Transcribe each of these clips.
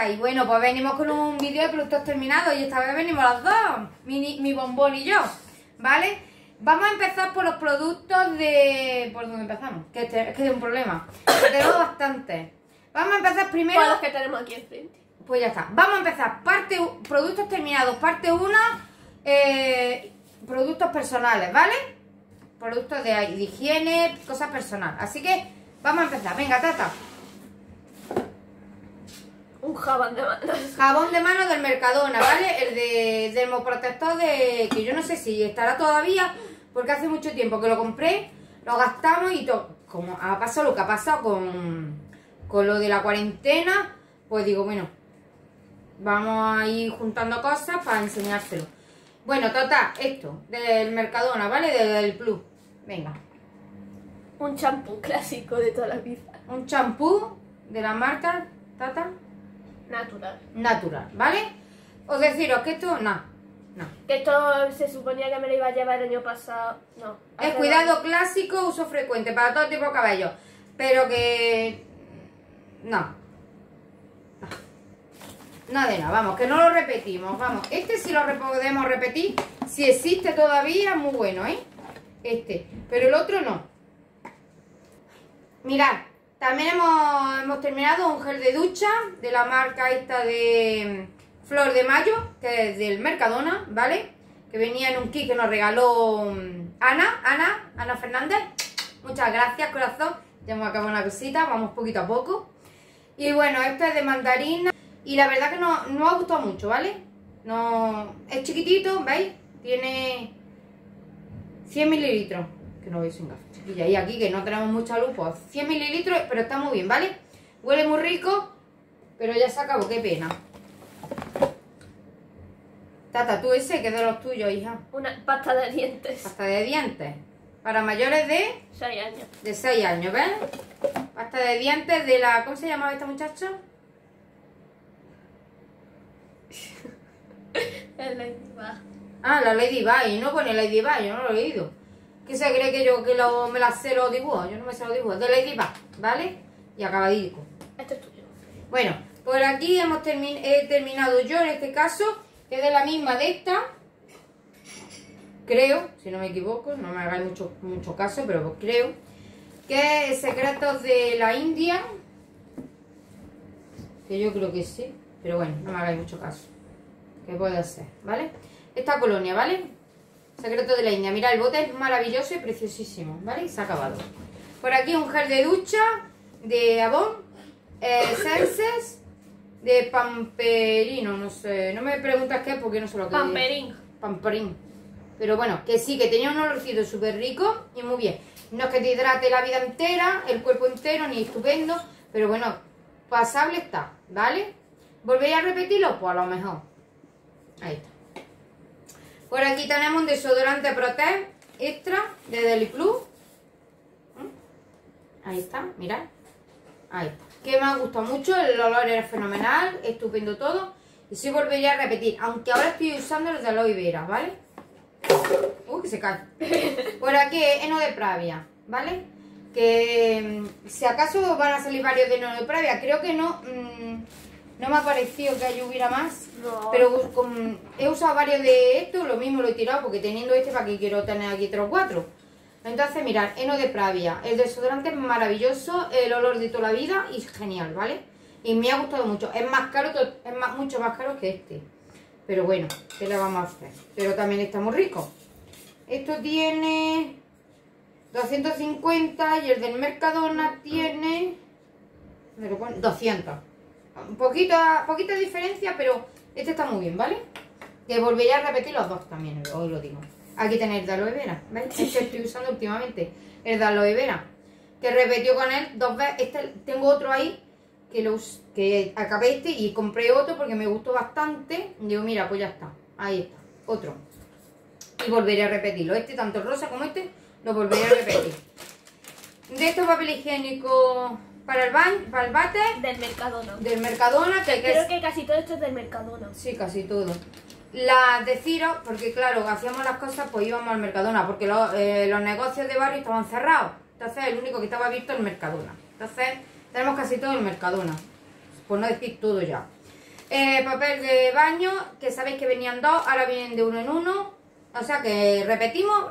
marca. Y bueno, pues venimos con un vídeo de productos terminados y esta vez venimos las dos, mi bombón y yo, ¿vale? Vamos a empezar por los productos de... ¿Por dónde empezamos? Que es que es un problema, tenemos bastante. Vamos a empezar primero... Por los que tenemos aquí enfrente. Pues ya está, vamos a empezar productos terminados, parte 1, productos personales, ¿vale? Productos de higiene, cosas personales, así que vamos a empezar, venga Tata. Un jabón de mano. Jabón de mano del Mercadona, ¿vale? El de dermoprotector de... que yo no sé si estará todavía, porque hace mucho tiempo que lo compré, lo gastamos y todo. Como ha pasado lo que ha pasado con lo de la cuarentena, pues digo, bueno, vamos a ir juntando cosas para enseñárselo. Bueno, total, esto, del Mercadona, ¿vale? Del Plus. Venga. Un champú clásico de toda la vida. Un champú de la marca Tata. Natural. Natural, ¿vale? Os deciros que esto, que esto se suponía que me lo iba a llevar el año pasado, no. Es cuidado clásico, uso frecuente, para todo tipo de cabello. Pero que... No, vamos, que no lo repetimos, vamos. Este sí lo podemos repetir, si existe todavía, muy bueno, ¿eh? Este, pero el otro no. Mirad. También hemos terminado un gel de ducha de la marca esta de Flor de Mayo, que es del Mercadona, ¿vale? Que venía en un kit que nos regaló Ana Fernández. Muchas gracias, corazón. Ya hemos acabado una cosita, vamos poquito a poco. Y bueno, esto es de mandarina y la verdad que no ha gustado mucho, ¿vale? No, es chiquitito, ¿veis? Tiene 100 mililitros. Que no veis sin gafas, chiquilla. Y aquí que no tenemos mucha luz, pues 100 mililitros, pero está muy bien, ¿vale? Huele muy rico, pero ya se acabó, qué pena. Tata, tú ese que es de los tuyos, hija. Una pasta de dientes. Pasta de dientes. Para mayores de... 6 años. De 6 años, ¿ves? Pasta de dientes de la... ¿Cómo se llamaba esta muchacha? La Lady Bye. Ah, la Lady Bye. No pone Lady Bye, yo no lo he leído. ¿Qué se cree que yo me la sé los dibujos? Yo no me sé los dibujos. De Lady Bye, ¿vale? Y acabadico. Este es tuyo. Bueno, por aquí he terminado yo en este caso, que es de la misma de esta. Creo, si no me equivoco, no me hagáis mucho caso, pero pues creo. Que es Secretos de la India. Que yo creo que sí, pero bueno, no me hagáis mucho caso. Que puede ser, ¿vale? Esta colonia, ¿vale? Secreto de la India. Mira, el bote es maravilloso y preciosísimo, ¿vale? Y se ha acabado. Por aquí un gel de ducha de Avon, Senses de Pamperino, no sé, no me preguntas qué es porque no sé lo que es. Pamperín. Pero bueno, que sí, que tenía un olorcito súper rico y muy bien. No es que te hidrate la vida entera, el cuerpo entero, ni estupendo, pero bueno, pasable está, ¿vale? ¿Volvéis a repetirlo? Pues a lo mejor. Ahí está. Por aquí tenemos un desodorante Protect Extra de Deli Plus. Ahí está, mirad. Ahí está. Que me ha gustado mucho, el olor era fenomenal, estupendo todo. Y sí volvería a repetir, aunque ahora estoy usando los de aloe vera, ¿vale? Uy, que se cae. Por aquí Heno de Pravia, ¿vale? Que si acaso van a salir varios de Heno de Pravia, creo que no... No me ha parecido que allí hubiera más, no. Pero he usado varios de estos, lo mismo lo he tirado, porque teniendo este, para que quiero tener aquí 3 o 4. Entonces, mirad, Heno de Pravia, el desodorante es maravilloso, el olor de toda la vida y genial, ¿vale? Y me ha gustado mucho, es más caro, mucho más caro que este. Pero bueno, ¿qué le vamos a hacer? Pero también está muy rico. Esto tiene 250 y el del Mercadona tiene 200. Poquita diferencia, pero este está muy bien, ¿vale? Que volveré a repetir los dos también, os lo digo. Aquí tenéis el de aloe vera, ¿veis? Este estoy usando últimamente, el de aloe vera, que repetió con él 2 veces. Este, tengo otro ahí, que acabé este y compré otro porque me gustó bastante. Digo, mira, pues ya está, ahí está, otro. Y volveré a repetirlo, este, tanto el rosa como este, lo volveré a repetir. De estos papel higiénico... Para el bate del Mercadona. Del Mercadona que creo que casi todo esto es del Mercadona. Sí, casi todo. Las deciros, porque claro, hacíamos las cosas, pues íbamos al Mercadona, porque los negocios de barrio estaban cerrados. Entonces el único que estaba abierto es el Mercadona. Entonces tenemos casi todo el Mercadona. Por no decir todo ya. Papel de baño, que sabéis que venían dos, ahora vienen de uno en uno. O sea que repetimos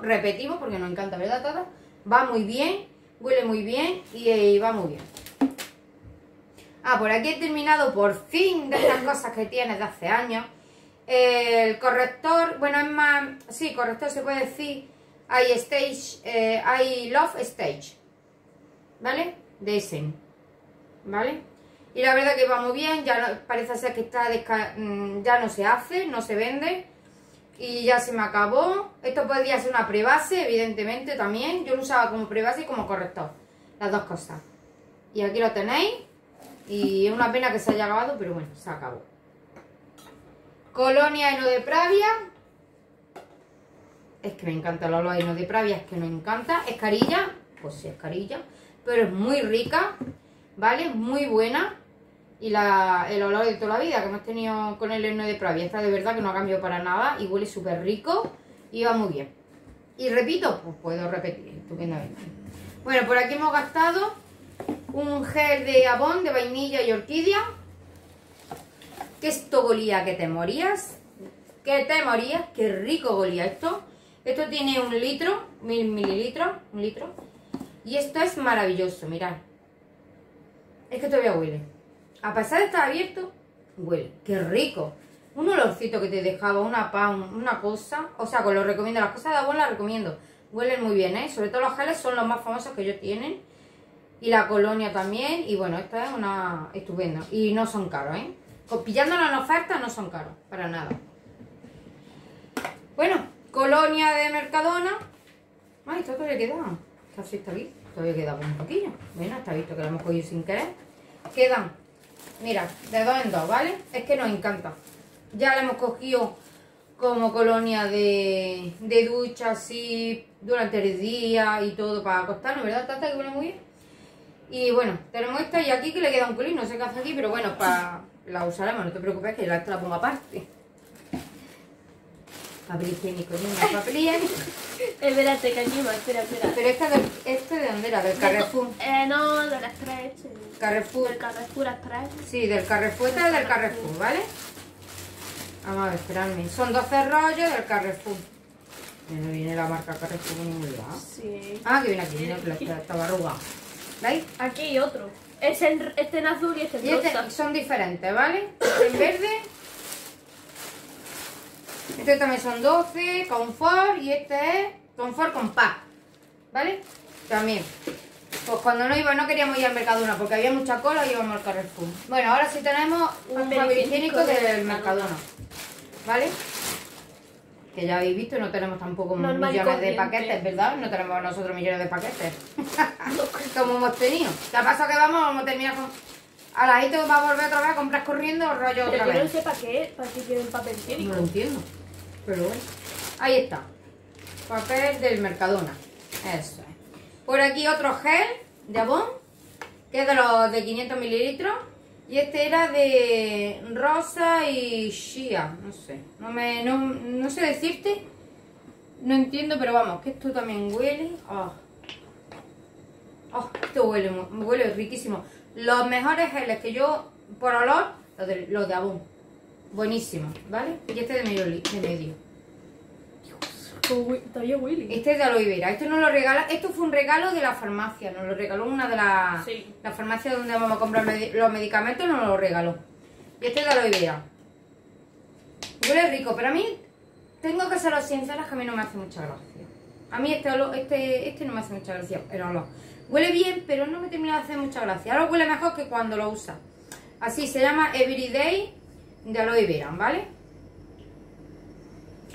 porque nos encanta, ¿verdad, todas? Va muy bien, huele muy bien y va muy bien. Ah, por aquí he terminado por fin de estas cosas que tienes de hace años. El corrector, bueno, es más, sí, corrector se puede decir. Hay Stage, hay Love Stage, ¿vale? De ese, ¿vale? Y la verdad que va muy bien, ya no, parece ser que está ya no se hace, no se vende. Y ya se me acabó. Esto podría ser una prebase, evidentemente también. Yo lo usaba como prebase y como corrector, las dos cosas. Y aquí lo tenéis. Y es una pena que se haya acabado, pero bueno, se acabó. Colonia Heno de Pravia. Es que me encanta el olor de Heno de Pravia, es que me encanta. Es carilla, pues sí, es carilla, pero es muy rica, ¿vale? Muy buena. Y el olor de toda la vida que hemos tenido con el Heno de Pravia. Esta de verdad que no ha cambiado para nada y huele súper rico y va muy bien. Y repito, pues puedo repetir estupendamente. Bueno, por aquí hemos gastado un gel de Avon de vainilla y orquídea. Que esto golía que te morías. Que te morías, qué rico golía esto. Esto tiene 1 litro, 1000 mililitros, 1 litro. Y esto es maravilloso, mirad. Es que todavía huele. A pesar de estar abierto, huele. ¡Qué rico! Un olorcito que te dejaba, una pan, una cosa. O sea, que lo recomiendo. Las cosas de Avon las recomiendo. Huelen muy bien, ¿eh? Sobre todo los geles son los más famosos que ellos tienen. Y la colonia también. Y bueno, esta es una estupenda. Y no son caros, ¿eh? Pillándolo en oferta no son caros. Para nada. Bueno, colonia de Mercadona. ¡Ay, esto todavía queda! Casi está bien. Todavía queda un poquillo. Bueno, está visto que lo hemos cogido sin querer. Quedan, mira, de 2 en 2, ¿vale? Es que nos encanta. Ya la hemos cogido como colonia de ducha, así, durante el día y todo para acostarnos, ¿verdad, Tata? Que huele muy bien. Y bueno, tenemos esta y aquí que le queda un culín, no sé qué hace aquí, pero bueno, la usaremos, no te preocupes que esta la pongo aparte. Papel higiénico, venga, papel higiénico. Espérate, que aquí va, espera. Pero este de dónde era, del Carrefour. No, de las tres. Carrefour. Del Carrefour, las tres. Sí, del Carrefour, este es del Carrefour, ¿vale? Vamos a ver, esperadme. Son 12 rollos del Carrefour. No viene la marca Carrefour en ningún lado. Sí. Ah, que viene aquí, viene estaba arrugado. ¿Veis? Aquí hay otro. Es este en azul y este en rosa. Este, son diferentes, ¿vale? Este en verde. Este también son 12, confort, y este es confort con pack, ¿vale? También. Pues cuando no queríamos ir al Mercadona porque había mucha cola y íbamos al Carrefour. Bueno, ahora sí tenemos un papel higiénico del Mercadona, ¿vale? Que ya habéis visto, no tenemos tampoco millones de paquetes, ¿verdad? No tenemos nosotros millones de paquetes. Como hemos tenido. ¿Te ha pasado que vamos a terminar con...? A la gente va a volver otra vez a comprar corriendo rollo otra vez. Yo no sé para qué quieren papel higiénico. No lo entiendo. Pero bueno. Ahí está. Papel del Mercadona. Eso es. Por aquí otro gel de Avon. Que es de los de 500 mililitros. Y este era de rosa y shea. No sé. No sé decirte. No entiendo, pero vamos. Que esto también huele. Oh. Oh, esto huele riquísimo. Los mejores geles que yo, por olor, los de Avon. Buenísimo, ¿vale? Y este de medio. Dios, todavía huele. Este es de aloe vera. Esto nos lo regala. Esto fue un regalo de la farmacia. Nos lo regaló una de las... Sí. La farmacia donde vamos a comprar los medicamentos nos lo regaló. Y este es de aloe vera. Huele rico, pero a mí... Tengo que ser sinceras que a mí no me hace mucha gracia. A mí este no me hace mucha gracia, el olor. Huele bien, pero no me termina de hacer mucha gracia. Ahora huele mejor que cuando lo usa. Así, se llama Everyday de aloe vera, ¿vale?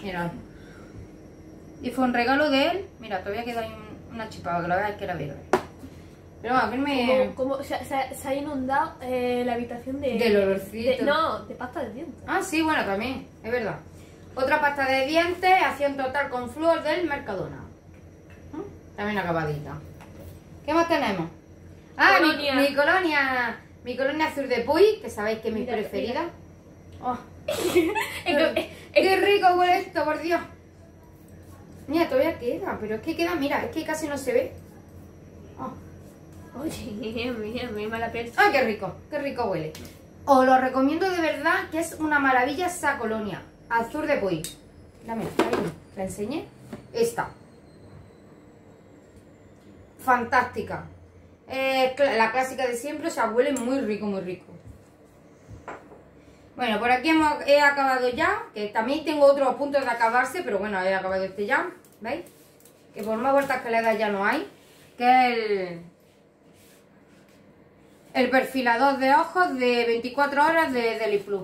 Mirad. Y fue un regalo de él. Mira, todavía queda una chipada, que la verdad es que era verde. Pero a mí me... Como se ha inundado la habitación de... Del olorcito. De pasta de dientes. Ah, sí, bueno, también, es verdad. Otra pasta de dientes, acción total con flúor del Mercadona. ¿Mm? También acabadita. ¿Qué más tenemos? Ah, colonia. Mi colonia azul de Puy, que sabéis que es mi preferida. Oh. ¡Qué rico huele esto, por Dios! Mira, todavía queda, pero es que queda, mira, es que casi no se ve. Oh. Oye, mira, mala piel. ¡Ay, qué rico! ¡Qué rico huele! Os lo recomiendo de verdad, que es una maravilla esa colonia. Azur de Puy. Dame, cariño, la enseñé. Esta. Fantástica. La clásica de siempre, o sea, huele muy rico, muy rico. Bueno, por aquí he acabado ya. Que también tengo otros puntos de acabarse, pero bueno, he acabado este ya. ¿Veis? Que por más vueltas que le da ya no hay. Que es el perfilador de ojos de 24 horas de Deli Plus.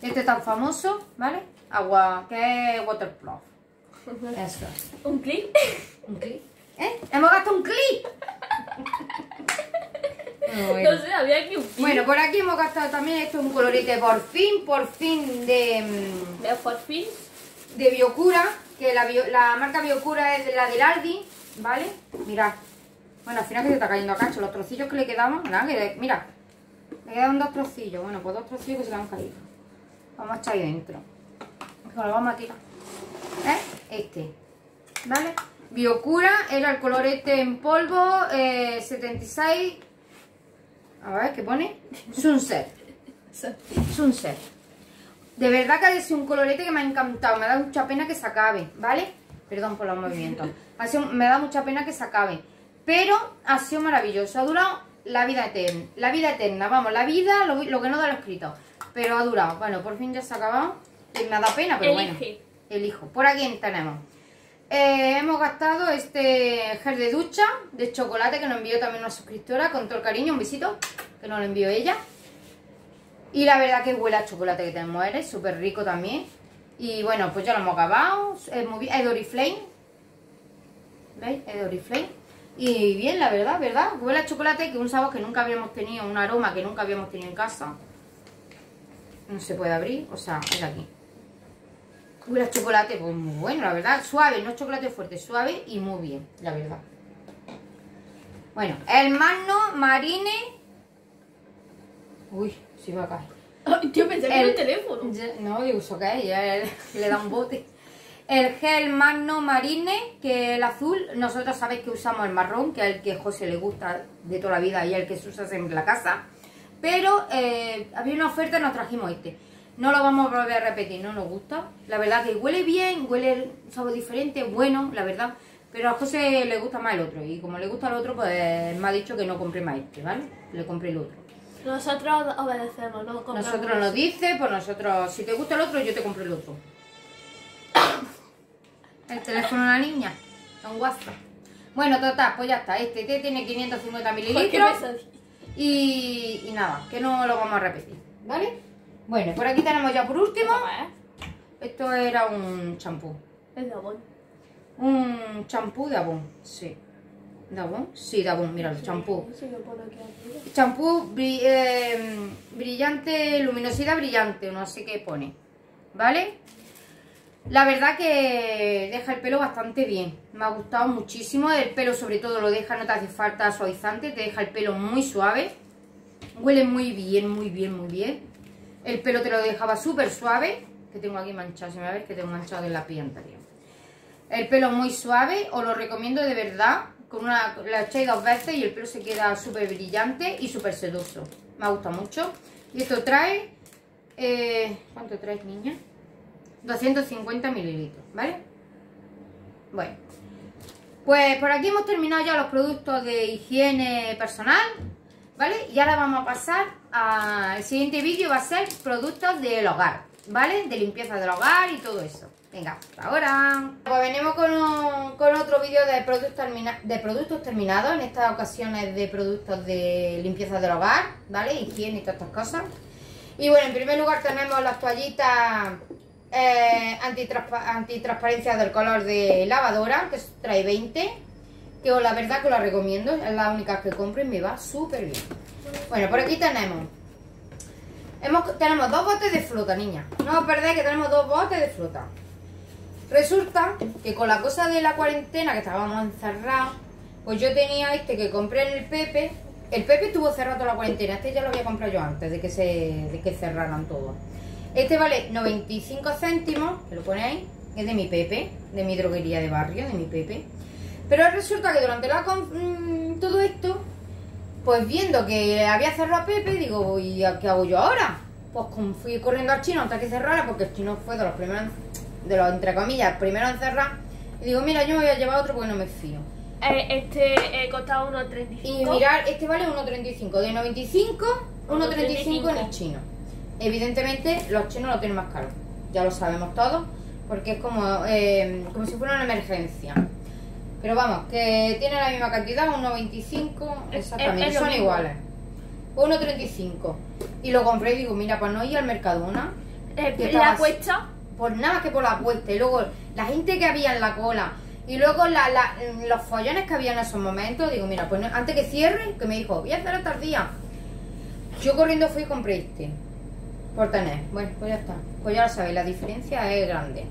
Este tan famoso, ¿vale? Agua, que es waterproof. Eso. ¿Un clip? ¿Un clip? ¿Eh? ¡Hemos gastado un clip! Bueno. No sé, había que un clip. Bueno, por aquí hemos gastado también, esto es un colorete por fin de... ¿Por fin? De Biocura, que la marca Biocura es la de Lardi, ¿vale? Mirad. Bueno, al final que se está cayendo a cacho. Los trocillos que le quedaban, nada, que mira, le quedan dos trocillos. Bueno, pues dos trocillos que se le han caído. Vamos a echar ahí dentro. Lo vamos a tirar. Este. ¿Vale? Biocura era el color este en polvo 76. A ver, ¿qué pone? Sunset. Sunset. De verdad que ha sido un colorete que me ha encantado. Me da mucha pena que se acabe, ¿vale? Perdón por los movimientos. Me da mucha pena que se acabe. Pero ha sido maravilloso. Ha durado la vida eterna. La vida eterna, vamos, la vida, lo que no da lo escrito. Pero ha durado. Bueno, por fin ya se ha acabado. Y me ha dado pena, pero bueno. Elijo. Por aquí tenemos. Hemos gastado este gel de ducha de chocolate que nos envió también una suscriptora. Con todo el cariño, un besito. Que nos lo envió ella. Y la verdad que huele a chocolate que tenemos, es súper rico también. Y bueno, pues ya lo hemos acabado. Es muy bien, es Doriflame. ¿Veis? Es Doriflame. Y bien, la verdad, ¿verdad? Huele a chocolate, que un sabor que nunca habíamos tenido, un aroma que nunca habíamos tenido en casa. No se puede abrir, o sea, es aquí. Huele a chocolate, pues muy bueno, la verdad. Suave, no chocolate fuerte, suave y muy bien, la verdad. Bueno, el Magno Marine. Uy, se iba a caer. Ay, yo pensé que era el teléfono. No, digo, eso que le da un bote. El gel Magno Marine, que es el azul. Nosotros sabéis que usamos el marrón, que es el que a José le gusta de toda la vida y el que se usa en la casa. Pero había una oferta y nos trajimos este. No lo vamos a volver a repetir, no nos gusta. La verdad que huele bien, huele un sabor diferente, bueno, la verdad. Pero a José le gusta más el otro. Y como le gusta el otro, pues me ha dicho que no compre más este, ¿vale? Le compré el otro. Nosotros obedecemos, no compramos. Nosotros nos dice, pues nosotros, si te gusta el otro, yo te compro el otro. El teléfono de la niña, son guapas. Bueno, total, pues ya está. Este té tiene 550 mililitros. Y nada, que no lo vamos a repetir, ¿vale? Bueno, por aquí tenemos ya por último. Esto era un champú. Es de Avon. Un champú de Avon, sí. ¿De Avon? Sí, de Avon, mira, el champú. Champú brillante, luminosidad brillante, no sé qué pone, ¿vale? La verdad que deja el pelo bastante bien, me ha gustado muchísimo. El pelo sobre todo lo deja, no te hace falta suavizante, te deja el pelo muy suave. Huele muy bien, muy bien, muy bien. El pelo te lo dejaba súper suave, que tengo aquí manchado, si me ves que tengo manchado en la piel anterior. El pelo muy suave, os lo recomiendo de verdad. Con una, la echáis dos veces y el pelo se queda súper brillante y súper sedoso. Me ha gustado mucho. Y esto trae... ¿cuánto traes, niña? 250 mililitros, ¿vale? Bueno. Pues por aquí hemos terminado ya los productos de higiene personal, ¿vale? Y ahora vamos a pasar al siguiente vídeo, va a ser productos del hogar, ¿vale? De limpieza del hogar y todo eso. Venga, hasta ahora. Pues venimos con otro vídeo de productos terminados. En estas ocasiones de productos de limpieza del hogar, ¿vale? Higiene y todas estas cosas. Y bueno, en primer lugar tenemos las toallitas antitransparencia del color de lavadora, que trae 20. Que la verdad que lo recomiendo, es la única que compro y me va súper bien. Bueno, por aquí tenemos... tenemos dos botes de fruta, niña. No os perdáis que tenemos dos botes de fruta. Resulta que con la cosa de la cuarentena, que estábamos encerrados, pues yo tenía este que compré en el Pepe. El Pepe estuvo cerrado toda la cuarentena. Este ya lo había comprado yo antes de que cerraran todo. Este vale 95 céntimos, que lo ponéis. Es de mi Pepe, de mi droguería de barrio, de mi Pepe. Pero resulta que durante todo esto, Pues viendo que había cerrado a Pepe, digo, ¿y qué hago yo ahora? Pues fui corriendo al chino hasta que cerrara, porque el chino fue de los primeros, entre comillas, primero en cerrar. Y digo, mira, yo me voy a llevar otro porque no me fío. Este costaba 1,35. Y mirar, este vale 1,35. De 95, 1,35 en el chino. Evidentemente, los chinos lo tienen más caro. Ya lo sabemos todos, porque es como si fuera una emergencia. Pero vamos, que tiene la misma cantidad, 1,25, exactamente, son iguales. 1,35. Y lo compré y digo, mira, para no ir al Mercadona. ¿La apuesta? Pues nada más que por la apuesta. Y luego la gente que había en la cola. Y luego los follones que había en esos momentos. Digo, mira, pues antes que cierren, que me dijo, voy a hacer otra día. Yo corriendo fui y compré este. Por tener. Bueno, pues ya está. Pues ya lo sabéis, la diferencia es grande.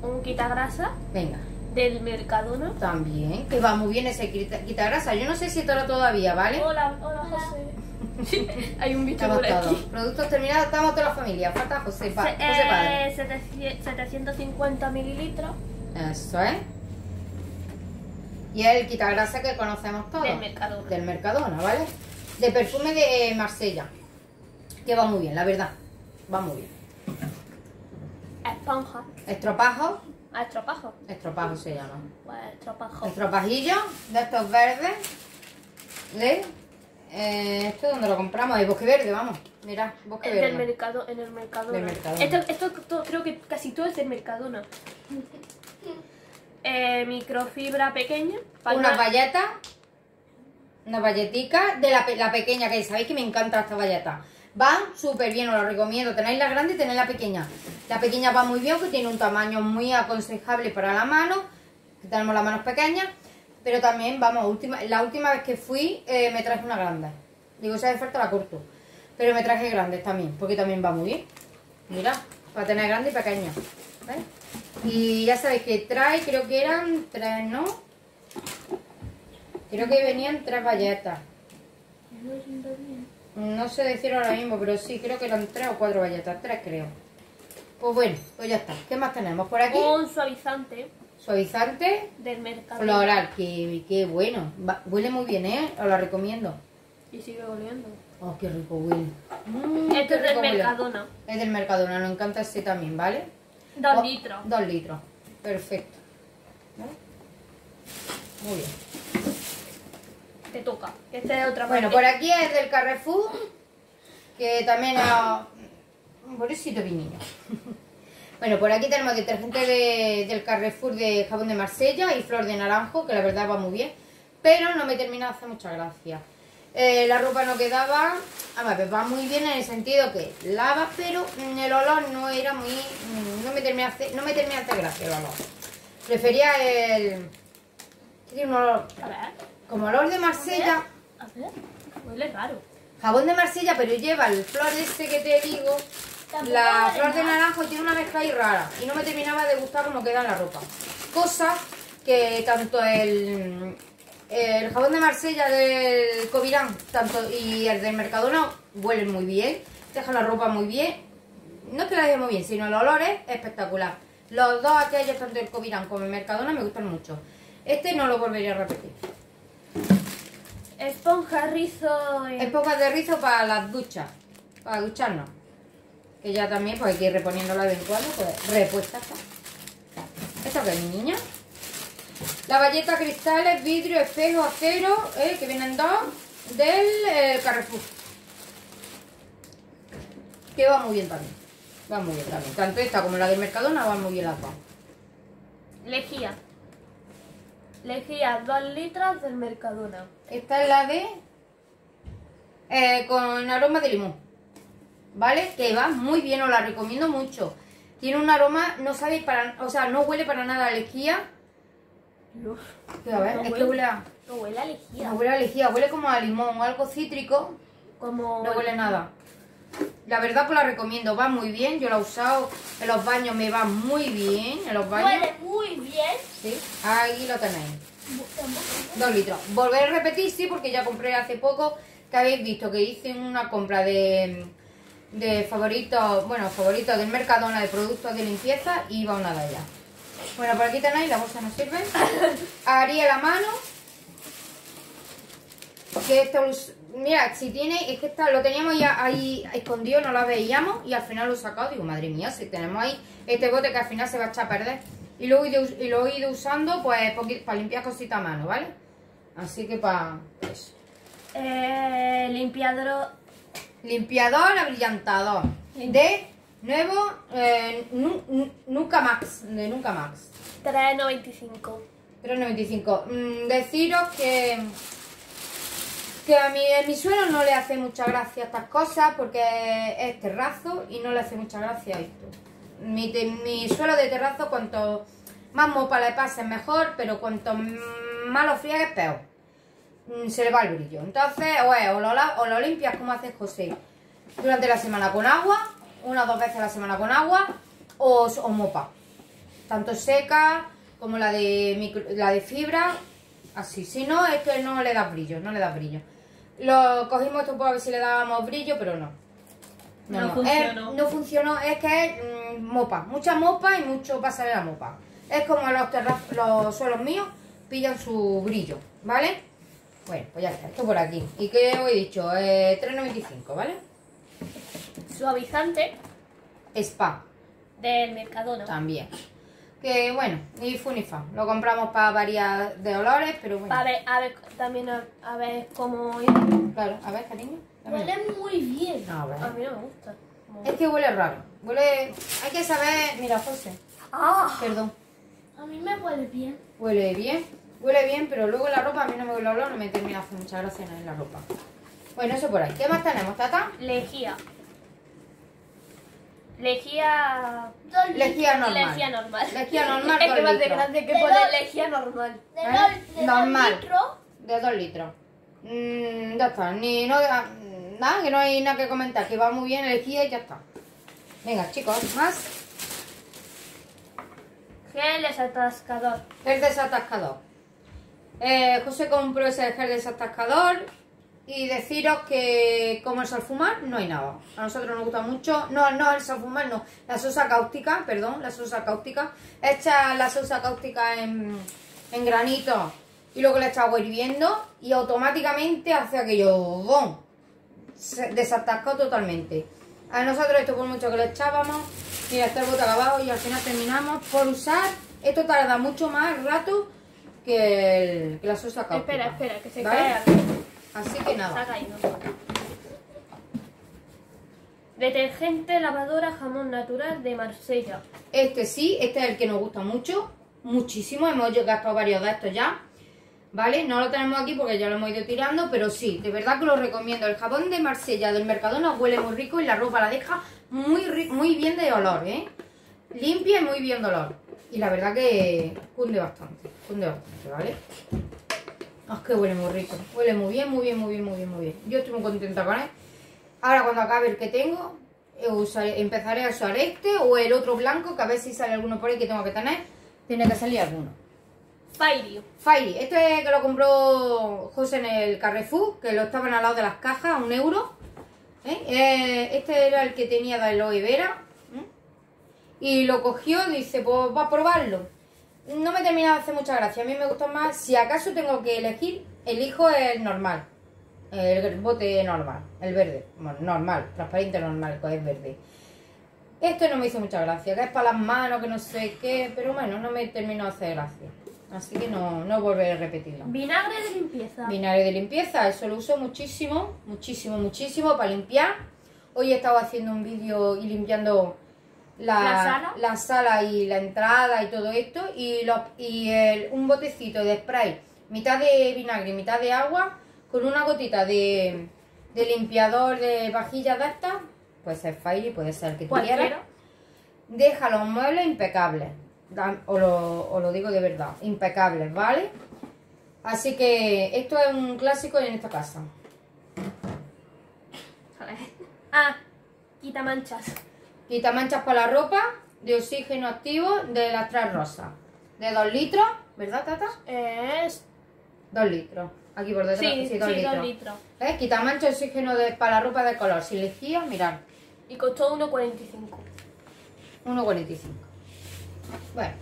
¿Un quitagrasa? Venga. ¿Del Mercadona? También, que va muy bien ese quitagrasa. Yo no sé si estará todavía, ¿vale? Hola, hola, José. Hay un bicho por aquí. Productos terminados, estamos toda la familia. Falta José, José Padre. 750 mililitros. Eso es. Y es el quitagrasa que conocemos todos. Del Mercadona. Del Mercadona, ¿vale? De perfume de Marsella. Que va muy bien, la verdad. Va muy bien. Esponja. Estropajo. Ah, estropajo. Estropajo se llama. Pues estropajo. Estropajillo de estos verdes. ¿Ves? Esto donde lo compramos, el bosque verde, vamos. Mira, bosque verde. Del mercado, en el Mercadona. Del Mercadona. Esto todo, creo que casi todo es del Mercadona. Microfibra pequeña. Unas bayetas. Una bayetica de la pequeña, que sabéis que me encanta esta bayeta. Van súper bien, os lo recomiendo. Tenéis la grande y tenéis la pequeña. La pequeña va muy bien, que tiene un tamaño muy aconsejable para la mano. Que tenemos las manos pequeñas. Pero también, vamos, la última vez que fui me traje una grande. Digo, si hace falta la corto. Pero me traje grandes también, porque también va muy bien. Mira, para tener grande y pequeña. ¿Vale? Y ya sabéis que trae, creo que eran tres, ¿no? Creo que venían tres bayetas. No sé decir ahora mismo, pero sí, creo que eran tres o cuatro bayetas, tres creo. Pues bueno, pues ya está. ¿Qué más tenemos por aquí? Un suavizante. Suavizante del mercado. Floral, que bueno. Huele muy bien, ¿eh? Os lo recomiendo. Y sigue oliendo. Oh, qué rico huele. Este es del Mercadona. Es del Mercadona, nos encanta este también, ¿vale? 2 litros. 2 litros, perfecto. ¿Vale? Muy bien. Te toca, esta es otra parte. Bueno, por aquí es del Carrefour, que también ha... Pobrecito vinilo. Bueno, por aquí tenemos detergente del Carrefour de jabón de Marsella y flor de naranjo, que la verdad va muy bien, pero no me termina de hacer mucha gracia. La ropa no quedaba, además va muy bien en el sentido que lava, pero el olor no era muy... No me termina de hacer gracia el olor. Prefería el... Tiene un olor... A ver. Como olor de Marsella. A ver, huele raro. Jabón de Marsella, pero lleva el flor este que te digo. La flor de naranjo, tiene una mezcla ahí rara. Y no me terminaba de gustar como queda en la ropa. Cosa que tanto el jabón de Marsella del Covirán y el del Mercadona huelen muy bien. Dejan la ropa muy bien. No es que la dejen muy bien, sino el olor es espectacular. Los dos aquellos, tanto el Covirán como el Mercadona, me gustan mucho. Este no lo volvería a repetir. Esponja, rizo... Esponja de rizo para las duchas. Para ducharnos. Que ya también, pues hay que ir reponiéndola de vez en cuando. Pues repuesta está. ¿Esto qué es, mi niña? La bayeta, cristales, vidrio, espejo, acero. Que vienen dos. Del Carrefour. Que va muy bien también. Va muy bien también. Tanto esta como la del Mercadona van muy bien las dos. Lejía. Lejía, 2 litros del Mercadona. Esta es la de... con aroma de limón. ¿Vale? Que va muy bien, os la recomiendo mucho. Tiene un aroma, no sabéis para... O sea, no huele para nada a lejía. No, a ver, no es huele, que huele a... No huele a lejía. No huele a lejía, huele como a limón o algo cítrico. Como... No huele nada. La verdad pues la recomiendo, va muy bien. Yo la he usado en los baños, me va muy bien. En los baños. Huele muy bien. Sí, ahí lo tenéis. 2 litros. Volver a repetir, sí, porque ya compré hace poco. Que habéis visto que hice una compra de favoritos. Bueno, favoritos del Mercadona de productos de limpieza. Y va una de ellas. Bueno, por aquí tenéis, la bolsa no sirve. Haría la mano. Que esto, mira, si tiene, es que esta, lo teníamos ya ahí escondido, no la veíamos y al final lo he sacado. Digo, madre mía, si tenemos ahí este bote que al final se va a echar a perder. Y luego lo he ido usando pues para limpiar cositas a mano, ¿vale? Así que para eso. Limpiador abrillantador. De nuevo, Nunca Max. De Nunca Max. 3,95. 3,95. Deciros que... a mi suelo no le hace mucha gracia estas cosas porque es terrazo y no le hace mucha gracia esto. Mi suelo de terrazo, cuanto más mopa le pases mejor, pero cuanto más lo friegues peor. Se le va el brillo. Entonces, o lo limpias como hace José durante la semana con agua, una o dos veces a la semana con agua, o mopa. Tanto seca como la de fibra, así. Si no, es que no le da brillo, no le da brillo. Lo cogimos esto para ver si le dábamos brillo, pero no. No funcionó. No funcionó, es que es mopa, mucha mopa y mucho pasar la mopa. Es como los suelos míos pillan su brillo, ¿vale? Bueno, pues ya está, esto por aquí. ¿Y qué os he dicho? 3,95, ¿vale? Suavizante Spa del Mercadona. También. Que bueno, y Funifa. Lo compramos para varias de olores, pero bueno. A ver, también a ver cómo es. Claro, a ver, cariño. Huele muy bien. A mí no me gusta. Es que huele raro. Huele... Hay que saber... Mira, José. Ah. Perdón. A mí me huele bien. Huele bien. Huele bien, pero luego la ropa a mí no me huele olor. No me termina hace mucha gracia en la ropa. Bueno, eso por ahí. ¿Qué más tenemos, Tata? Lejía normal. Es que más de grande que poner lejía normal. De 2 litros. Ya está. Ni no nada, que no hay nada que comentar. Que va muy bien lejía y ya está. Venga, chicos, más. Gel desatascador. Gel desatascador. José compró ese gel desatascador. Y deciros que como el salfumar no hay nada. A nosotros nos gusta mucho. No, el salfumar no. La sosa cáustica, perdón, la sosa cáustica. Echa la sosa cáustica en granito y luego le echa agua hirviendo y automáticamente hace aquello ¡bom! Se desatascó totalmente. A nosotros esto por mucho que le echábamos, mira, está el bote abajo y al final terminamos por usar. Esto tarda mucho más rato que la sosa cáustica. Espera, que se caiga. Así que nada. Se ha caído. Detergente, lavadora, jamón natural de Marsella. Este sí, este es el que nos gusta mucho. Muchísimo, hemos gastado varios de estos ya. ¿Vale? No lo tenemos aquí porque ya lo hemos ido tirando, pero sí, de verdad que lo recomiendo. El jabón de Marsella del Mercadona huele muy rico y la ropa la deja muy bien de olor, ¿eh? Limpia y muy bien de olor. Y la verdad que cunde bastante, ¿vale? Es que huele muy rico, huele muy bien. Yo estoy muy contenta con él. Ahora cuando acabe el que tengo, empezaré a usar este o el otro blanco, que a ver si sale alguno por ahí que tengo que tener. Tiene que salir alguno. Fairy, este es que lo compró José en el Carrefour, que lo estaban al lado de las cajas a 1 euro. Este era el que tenía de aloe vera. Y lo cogió, dice, pues va a probarlo. No me termina de hacer mucha gracia, a mí me gusta más. Si acaso tengo que elegir, elijo el normal. El bote normal, el verde. Bueno, normal, transparente normal, pues es verde. Esto no me hizo mucha gracia, que es para las manos, que no sé qué. Pero bueno, no me termino de hacer gracia. Así que no volveré a repetirlo. Vinagre de limpieza. Vinagre de limpieza, eso lo uso muchísimo para limpiar. Hoy he estado haciendo un vídeo y limpiando... La sala y la entrada y todo esto. Y un botecito de spray, mitad de vinagre y mitad de agua, con una gotita de limpiador de vajilla de estas. Puede ser Fairy, puede ser el que tú quieras. Deja los muebles impecables. Os lo digo de verdad, impecables, ¿vale? Así que esto es un clásico en esta casa. Ah, quita manchas. Quita manchas para la ropa, de oxígeno activo, de las 3 rosas. De 2 litros, ¿verdad, Tata? Es... 2 litros. Aquí por detrás, sí, 2 litros. Quita manchas, oxígeno para la ropa de color. Si lejía, mirad. Y costó 1,45. 1,45. Bueno,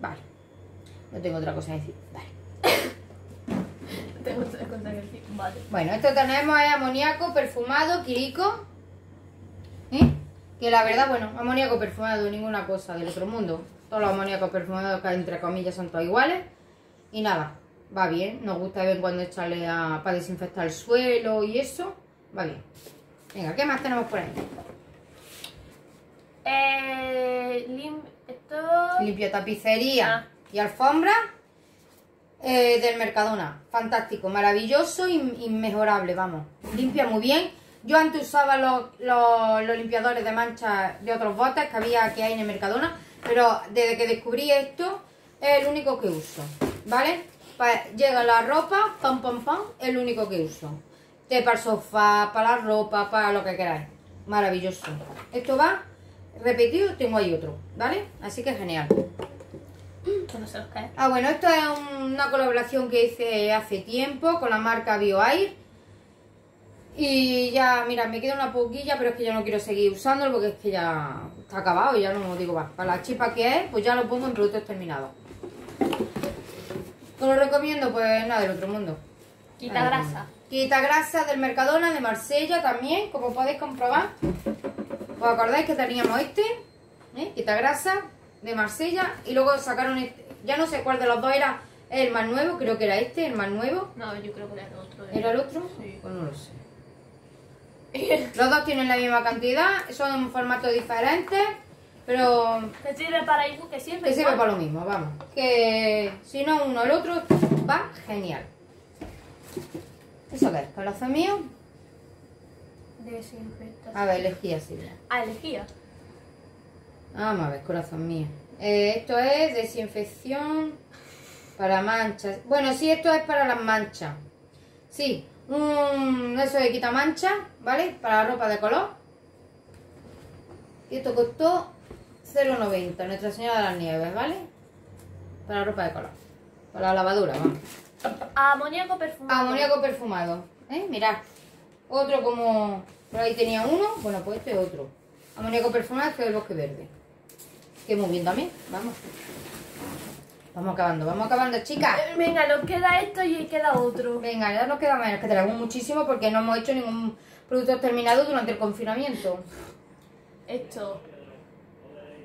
vale. No tengo otra cosa que decir. Vale. Tengo tres cosas que decir. Vale. Bueno, esto tenemos es amoníaco, perfumado, quirico. Que la verdad, bueno, amoníaco perfumado, ninguna cosa del otro mundo. Todos los amoníacos perfumados que entre comillas son todos iguales. Y nada, va bien. Nos gusta de vez en cuando echarle para desinfectar el suelo y eso. Va bien. Venga, ¿qué más tenemos por ahí? Limpio tapicería y alfombra del Mercadona. Fantástico, maravilloso e inmejorable, vamos. Limpia muy bien. Yo antes usaba los limpiadores de manchas de otros botes que había que hay en el Mercadona, pero desde que descubrí esto es el único que uso, ¿vale? Llega la ropa, pam, pam, pam, el único que uso. Para el sofá, para la ropa, para lo que queráis. Maravilloso. Esto va repetido, tengo ahí otro, ¿vale? Así que genial. No se los cae. Ah, bueno, esto es una colaboración que hice hace tiempo con la marca Bioair. Y ya, mira, me queda una poquilla, pero es que ya no quiero seguir usándolo porque es que ya está acabado. Ya no digo más. Para la chispa que es, pues ya lo pongo en productos terminados. ¿Os lo recomiendo? Pues nada, del otro mundo. Quita grasa. Quita grasa del Mercadona, de Marsella también, como podéis comprobar. ¿Os acordáis que teníamos este? Quita grasa de Marsella. Y luego sacaron este. Ya no sé cuál de los dos era el más nuevo. Creo que era este, el más nuevo. No, yo creo que era el otro. ¿Era el otro? Sí. Pues no lo sé. Los dos tienen la misma cantidad, son en formatos diferentes, pero... ¿Te sirve para eso que sirve? Te sirve para lo mismo, vamos. Que si no uno el otro va genial. ¿Eso qué es? ¿Corazón mío? Desinfectación. A ver, lejía sirve. Ah, lejía. Vamos a ver, corazón mío. Esto es desinfección para manchas. Bueno, sí, esto es para las manchas. Sí. Eso de quita mancha, ¿vale? Para la ropa de color. Y esto costó 0,90, Nuestra Señora de las Nieves, ¿vale? Para la ropa de color. Para la lavadura, vamos. Amoníaco perfumado. Amoníaco perfumado, ¿eh? Mirad. Otro como... Por ahí tenía uno, bueno, pues este es otro. Amoníaco perfumado, este del Bosque Verde. Que muy bien también, vamos. Vamos acabando, chicas. Venga, nos queda esto y queda otro. Venga, ya nos queda más. Es que traemos muchísimo porque no hemos hecho ningún producto terminado durante el confinamiento. Esto.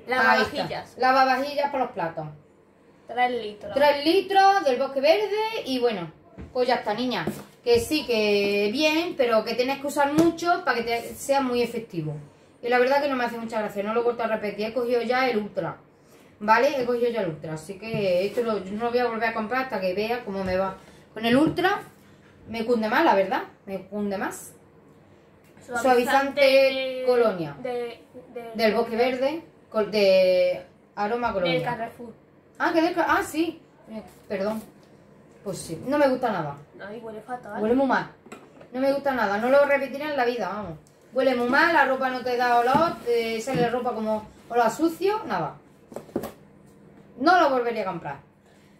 Lavavajillas. Lavavajillas para los platos. 3 litros. 3 litros del Bosque Verde y bueno, pues ya está, niña. Que sí, que bien, pero que tenés que usar mucho para que sea muy efectivo. Y la verdad que no me hace mucha gracia, no lo he vuelto a repetir. He cogido ya el Ultra. ¿Vale? He cogido ya el Ultra, así que esto yo no lo voy a volver a comprar hasta que vea cómo me va. Con el Ultra me cunde más, la verdad, me cunde más. Suavizante Colonia. Del Bosque Verde, de Aroma Colonia. Del Carrefour. Ah, que del Carrefour. Ah, sí. Perdón. Pues sí, no me gusta nada. Ay, huele fatal. Huele muy mal. No me gusta nada, no lo repetiré en la vida, vamos. Huele muy mal, la ropa no te da olor, sale la ropa como olor a sucio, nada. No lo volvería a comprar.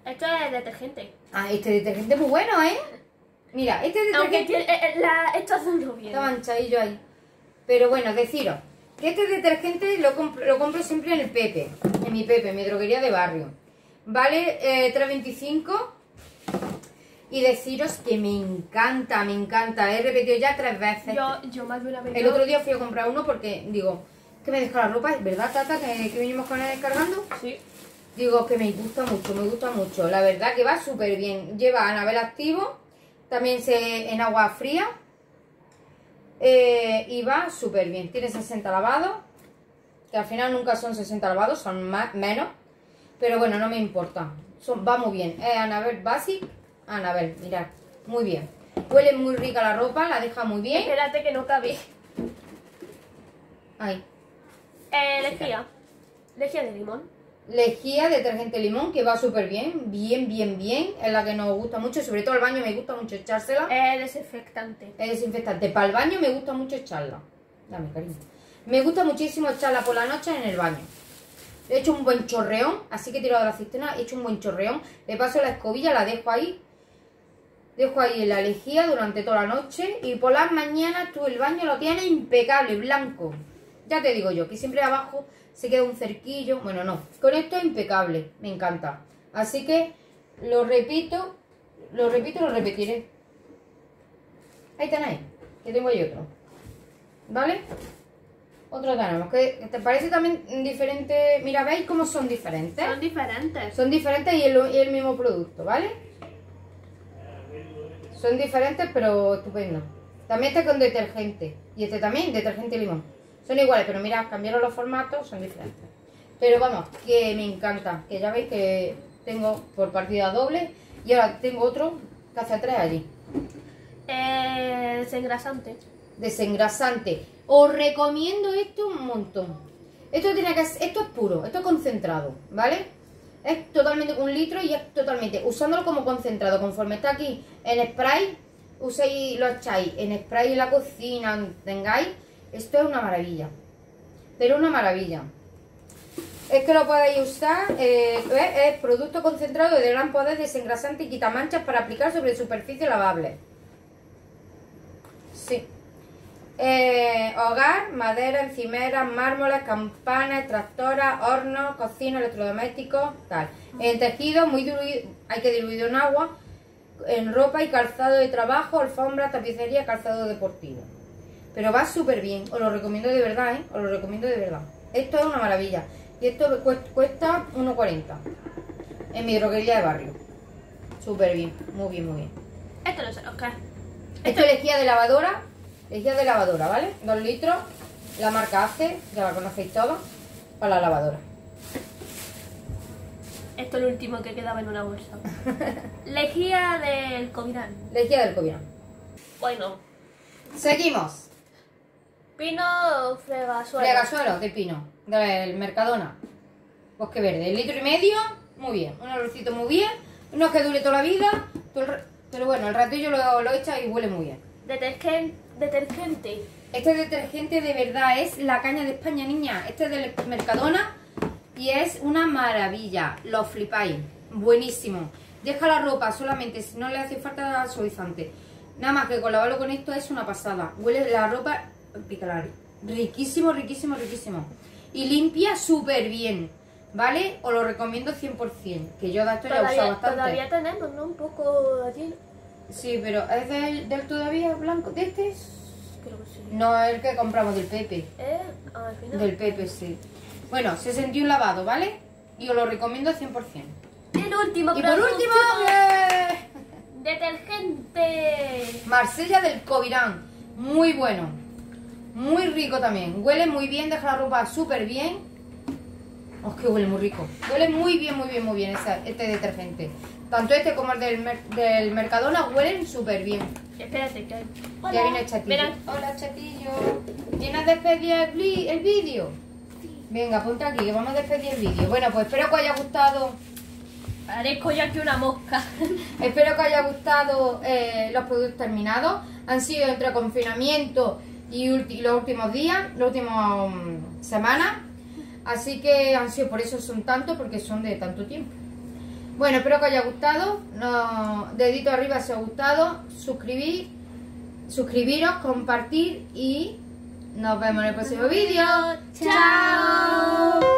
Esto es detergente. Ah, este detergente es muy bueno, ¿eh? Mira, este detergente... Estos son muy bien. Está manchadillo ahí. Pero bueno, deciros que este detergente lo compro siempre en el Pepe. En mi Pepe, mi droguería de barrio. Vale, 3,25. Y deciros que me encanta, me encanta. He repetido ya 3 veces. Yo más de una vez. El otro día fui a comprar uno porque, digo... Que me dejó la ropa, es verdad, Tata, que vinimos con él descargando. Sí. Digo que me gusta mucho, la verdad que va súper bien. Lleva Anabel activo, también en agua fría y va súper bien. Tiene 60 lavados, que al final nunca son 60 lavados, son más, menos, pero bueno, no me importa. Va muy bien, Anabel Basic, Anabel, mirad, muy bien. Huele muy rica la ropa, la deja muy bien. Espérate que no cabe. Ahí. Lejía de limón. Lejía detergente limón, que va súper bien. Bien, bien, bien. Es la que nos gusta mucho. Sobre todo al baño me gusta mucho echársela. Desinfectante. Es desinfectante. Para el baño me gusta mucho echarla. Dame, cariño. Me gusta muchísimo echarla por la noche en el baño. He hecho un buen chorreón. Así que he tirado de la cisterna. He hecho un buen chorreón. Le paso la escobilla, la dejo ahí. Dejo ahí la lejía durante toda la noche. Y por las mañanas tú el baño lo tienes impecable, blanco. Ya te digo yo, que siempre abajo se queda un cerquillo. Bueno, no. Con esto es impecable. Me encanta. Así que, lo repito, Lo repito, lo repetiré. Ahí tenéis, que tengo ahí otro. ¿Vale? Otro tenemos, que te parece también diferente. Mira, ¿veis cómo son diferentes? Son diferentes. Son diferentes y el mismo producto, ¿vale? Son diferentes, pero estupendo. También este con detergente. Y este también, detergente limón. Son iguales, pero mira, cambiaron los formatos, son diferentes. Pero vamos, que me encanta. Que ya veis que tengo por partida doble. Y ahora tengo otro que hace tres allí. Desengrasante. Desengrasante. Os recomiendo esto un montón. Esto tiene que ser, esto es puro, esto es concentrado, ¿vale? Es totalmente 1 litro y es totalmente usándolo como concentrado. Conforme está aquí en spray, uséis, lo echáis en spray en la cocina, tengáis. Esto es una maravilla. Pero una maravilla. Es que lo podéis usar, es producto concentrado de gran poder desengrasante y quitamanchas para aplicar sobre superficie lavable. Sí. Hogar, madera, encimeras, mármoles, campanas, tractoras, hornos, cocinas, electrodomésticos, tal. En tejido, muy diluido, hay que diluirlo en agua. En ropa y calzado de trabajo, alfombra, tapicería, calzado deportivo. Pero va súper bien, os lo recomiendo de verdad, ¿eh? Os lo recomiendo de verdad. Esto es una maravilla. Y esto cuesta 1,40 en mi droguería de barrio. Súper bien, muy bien, muy bien. Esto lo sé, Oscar. Esto es lejía de lavadora, ¿vale? 2 litros, la marca Ace, ya la conocéis todos, para la lavadora. Esto es lo último que quedaba en una bolsa. Lejía del Covirán. Lejía del Covirán. Bueno. Seguimos. Pino fregasuelo. Fregasuelo de pino. Del Mercadona, bosque verde, 1,5 litros, muy bien, un olorcito muy bien, no es que dure toda la vida, pero bueno, el ratillo lo echa y huele muy bien. Detergente. Este detergente de verdad es la caña de España, niña, este es del Mercadona y es una maravilla, lo flipáis, buenísimo. Deja la ropa solamente, si no le hace falta suavizante, nada más que con lavarlo con esto es una pasada, huele la ropa, picalar, riquísimo, riquísimo, riquísimo. Y limpia súper bien, ¿vale? Os lo recomiendo 100%, que yo de esto ya he usado bastante. Todavía tenemos, ¿no? Un poco allí. Sí, pero ¿es del todavía blanco? ¿De este? Creo que sí. No, es el que compramos del Pepe. Al final. Del Pepe, sí. Bueno, 61 lavado, ¿vale? Y os lo recomiendo 100%. El último. Y por último, detergente. Marsella del Covirán, muy bueno. Muy rico también, huele muy bien, deja la ropa súper bien. Oh, que huele muy rico. Huele muy bien, muy bien, muy bien este detergente. Tanto este como el del Mercadona huelen súper bien. Espérate, que... Hola. Ya viene el chatillo. Mira. Hola, chatillo. ¿Vienes a despedir el vídeo? Sí. Venga, ponte aquí que vamos a despedir el vídeo. Bueno, pues espero que os haya gustado. Parezco ya que una mosca. Espero que os haya gustado los productos terminados. Han sido entre confinamiento y los últimos días, las últimas semanas, así que han sido, por eso son tantos, porque son de tanto tiempo. Bueno, espero que os haya gustado, dedito arriba si os ha gustado, suscribiros, compartir y nos vemos en el próximo vídeo. ¡Chao!